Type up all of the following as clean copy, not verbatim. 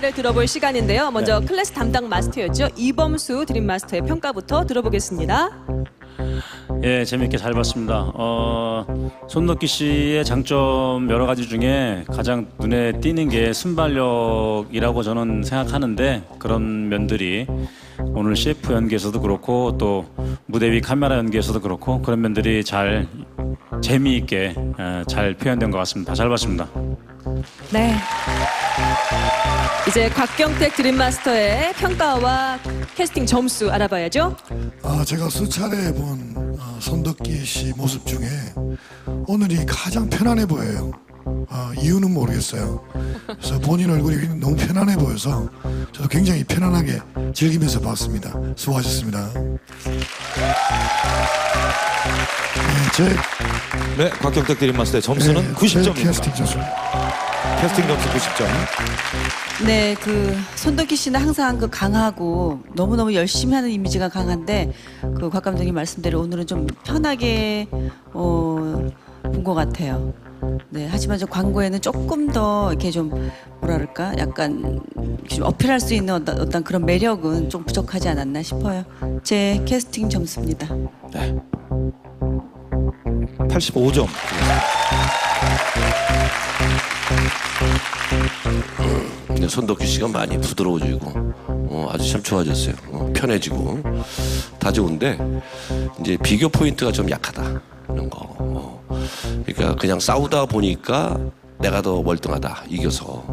평가를 들어볼 시간인데요. 먼저 클래스 담당 마스터였죠. 이범수 드림마스터의 평가부터 들어보겠습니다. 예, 재미있게 잘 봤습니다. 손덕기 씨의 장점 여러 가지 중에 가장 눈에 띄는 게 순발력이라고 저는 생각하는데, 그런 면들이 오늘 CF 연기에서도 그렇고 또 무대 위 카메라 연기에서도 그렇고 그런 면들이 잘 재미있게 잘 표현된 것 같습니다. 잘 봤습니다. 네. 이제 곽경택 드림마스터의 평가와 캐스팅 점수 알아봐야죠. 제가 수차례 본 손덕기 씨 모습 중에 오늘이 가장 편안해 보여요. 이유는 모르겠어요. 그래서 본인 얼굴이 너무 편안해 보여서 저도 굉장히 편안하게 즐기면서 봤습니다. 수고하셨습니다. 네, 곽경택 드림마스터의 점수는 90점입니다. 캐스팅 점수. 캐스팅 점수 90점. 네, 그 손덕기 씨는 항상 그 강하고 너무너무 열심히 하는 이미지가 강한데, 그 곽 감독님 말씀대로 오늘은 좀 편하게 본 것 같아요. 네, 하지만 저 광고에는 조금 더 이렇게 좀 뭐랄까 약간 좀 어필할 수 있는 어떤 그런 매력은 좀 부족하지 않았나 싶어요. 제 캐스팅 점수입니다. 네. 85점. 근데 손덕기 씨가 많이 부드러워지고 아주 참 좋아졌어요. 편해지고 다 좋은데 이제 비교 포인트가 좀 약하다 이런 거. 그러니까 그냥 싸우다 보니까 내가 더 월등하다 이겨서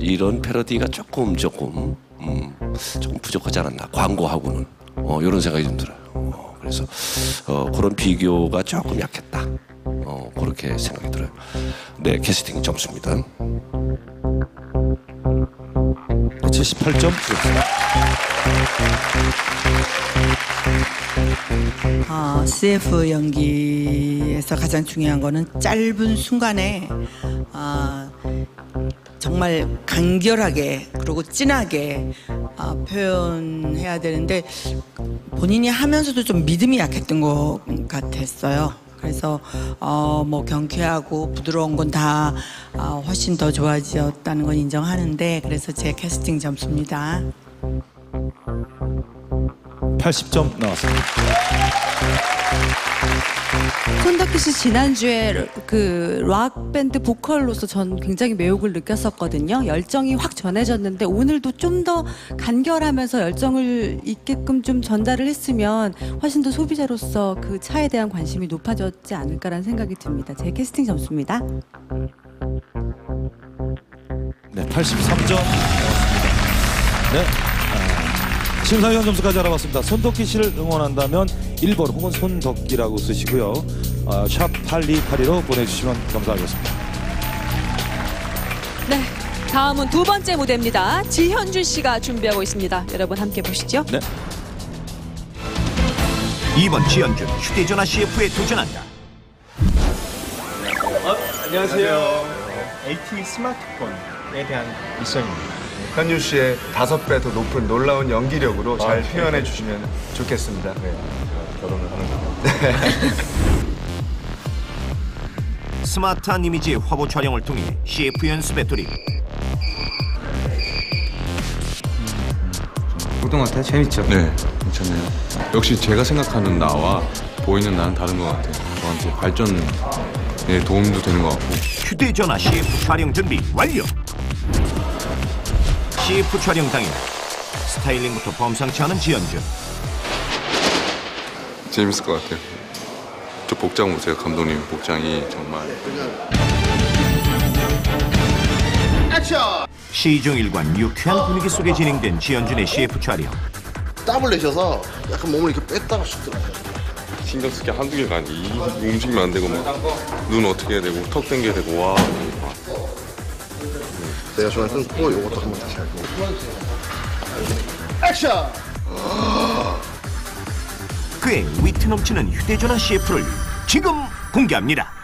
이런 패러디가 조금 부족하지 않았나, 광고하고는 이런 생각이 좀 들어요. 그래서 그런 비교가 조금 약했다, 그렇게 생각이 들어요. 네, 캐스팅 점수입니다. 78점. CF 연기에서 가장 중요한 거는 짧은 순간에 정말 간결하게 그리고 진하게 표현해야 되는데, 본인이 하면서도 좀 믿음이 약했던 것 같았어요. 그래서 뭐 경쾌하고 부드러운 건 다 훨씬 더 좋아졌다는 건 인정하는데, 그래서 제 캐스팅 점수입니다. 80점 나왔습니다. 손덕기 씨 지난주에 그 락밴드 보컬로서 전 굉장히 매혹을 느꼈었거든요. 열정이 확 전해졌는데 오늘도 좀 더 간결하면서 열정을 있게끔 좀 전달을 했으면 훨씬 더 소비자로서 그 차에 대한 관심이 높아졌지 않을까라는 생각이 듭니다. 제 캐스팅 점수입니다. 네, 83점 나왔습니다. 네. 심사위원 점수까지 알아봤습니다. 손덕기 씨를 응원한다면 1번 혹은 손덕기라고 쓰시고요. 샵 8282로 보내주시면 감사하겠습니다. 네, 다음은 두 번째 무대입니다. 지현준 씨가 준비하고 있습니다. 여러분 함께 보시죠. 네. 2번 지현준, 휴대전화 CF에 도전한다. 안녕하세요. AT 스마트폰에 대한 미션입니다. 현준 씨의 5배 더 높은 놀라운 연기력으로 잘 표현해 주시면 좋겠습니다. 네, 결혼을 하는 거. 스마트한 이미지의 화보 촬영을 통해 CF 연습에 돌입. 어떤 것 같아요? 재밌죠? 네, 괜찮네요. 역시 제가 생각하는 나와 보이는 나는 다른 것 같아요. 저한테 발전에 도움도 되는 것 같고. 휴대전화 CF 촬영 준비 완료! CF 촬영 당일 스타일링부터 범상치 않은 지현준. 재밌을 것 같아요. 저 복장 보세요, 감독님. 복장이 정말. 액션! 시종일관 유쾌한 분위기 속에 진행된 지현준의 CF 촬영. 땀을 내셔서 약간 몸을 이렇게 뺐다가 싶더라고요. 신경 쓸 게 한두 개가 아니에요. 움직이면 안 되고 막 눈 어떻게 해야 되고 턱 당겨야 되고 와. 내가 좋아하는 또 요것도 한번 다시 할게요. 액션! 그의 위트 넘치는 휴대전화 CF를 지금 공개합니다.